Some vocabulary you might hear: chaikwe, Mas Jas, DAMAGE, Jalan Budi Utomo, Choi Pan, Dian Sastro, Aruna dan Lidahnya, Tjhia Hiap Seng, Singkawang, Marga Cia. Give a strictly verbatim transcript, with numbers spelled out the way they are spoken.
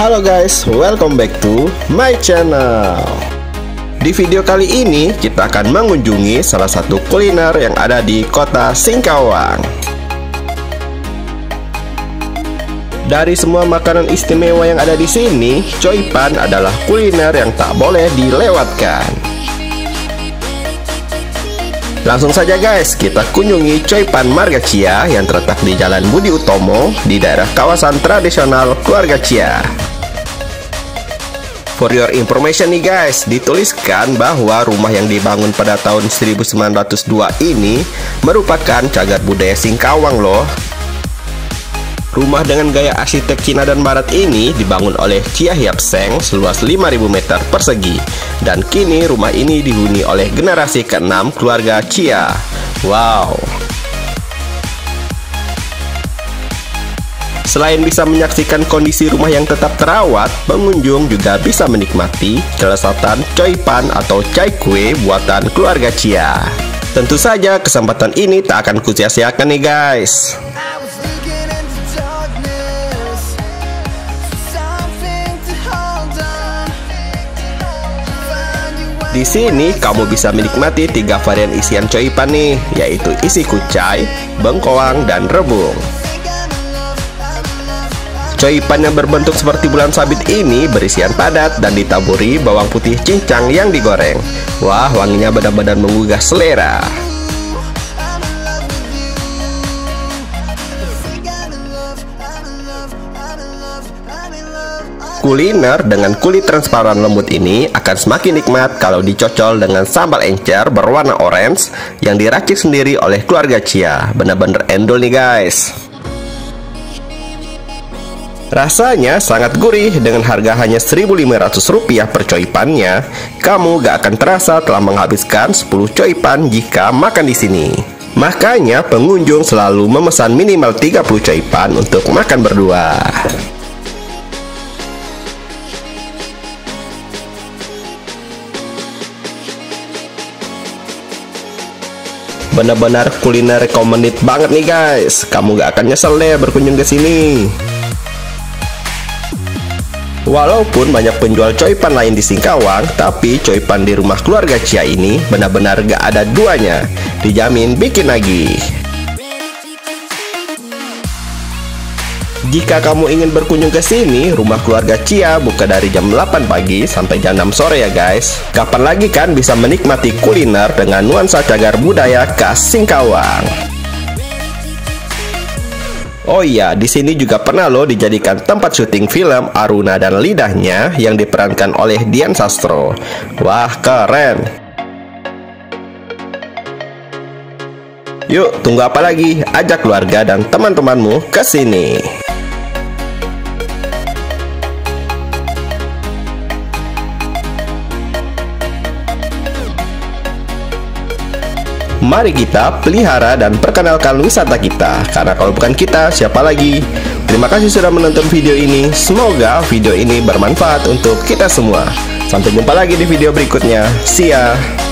Halo guys, welcome back to my channel. Di video kali ini kita akan mengunjungi salah satu kuliner yang ada di kota Singkawang. Dari semua makanan istimewa yang ada di sini, Choi Pan adalah kuliner yang tak boleh dilewatkan. Langsung saja guys, kita kunjungi Choi Pan Marga Cia yang terletak di Jalan Budi Utomo di daerah kawasan tradisional keluarga Cia. For your information nih guys, dituliskan bahwa rumah yang dibangun pada tahun seribu sembilan ratus dua ini merupakan cagar budaya Singkawang loh. Rumah dengan gaya arsitek Cina dan Barat ini dibangun oleh Tjhia Hiap Seng seluas lima ribu meter persegi. Dan kini rumah ini dihuni oleh generasi keenam keluarga Tjhia. Wow. Selain bisa menyaksikan kondisi rumah yang tetap terawat, pengunjung juga bisa menikmati kelezatan Choi Pan atau chaikwe buatan keluarga Tjhia. Tentu saja kesempatan ini tak akan kusia-siakan nih guys. Di sini kamu bisa menikmati tiga varian isian Choi Pan nih, yaitu isi kucai, bengkoang, dan rebung. Choi Pan yang berbentuk seperti bulan sabit ini berisian padat dan ditaburi bawang putih cincang yang digoreng. Wah, wanginya benar-benar menggugah selera. Kuliner dengan kulit transparan lembut ini akan semakin nikmat kalau dicocol dengan sambal encer berwarna orange yang diracik sendiri oleh keluarga Tjhia. Bener-bener endol nih guys. Rasanya sangat gurih. Dengan harga hanya seribu lima ratus rupiah per Choi Pan-nya, kamu gak akan terasa telah menghabiskan sepuluh Choi Pan jika makan di sini. Makanya pengunjung selalu memesan minimal tiga puluh Choi Pan untuk makan berdua. Benar-benar kuliner recommended banget nih guys. Kamu gak akan nyesel deh berkunjung ke sini. Walaupun banyak penjual Choi Pan lain di Singkawang, tapi Choi Pan di rumah keluarga Tjhia ini benar-benar gak ada duanya. Dijamin bikin lagi. Jika kamu ingin berkunjung ke sini, rumah keluarga Tjhia buka dari jam delapan pagi sampai jam enam sore ya guys. Kapan lagi kan bisa menikmati kuliner dengan nuansa cagar budaya khas Singkawang. Oh iya, di sini juga pernah loh dijadikan tempat syuting film Aruna dan Lidahnya yang diperankan oleh Dian Sastro. Wah, keren. Yuk, tunggu apa lagi? Ajak keluarga dan teman-temanmu ke sini. Mari kita pelihara dan perkenalkan wisata kita, karena kalau bukan kita, siapa lagi? Terima kasih sudah menonton video ini. Semoga video ini bermanfaat untuk kita semua. Sampai jumpa lagi di video berikutnya. See ya!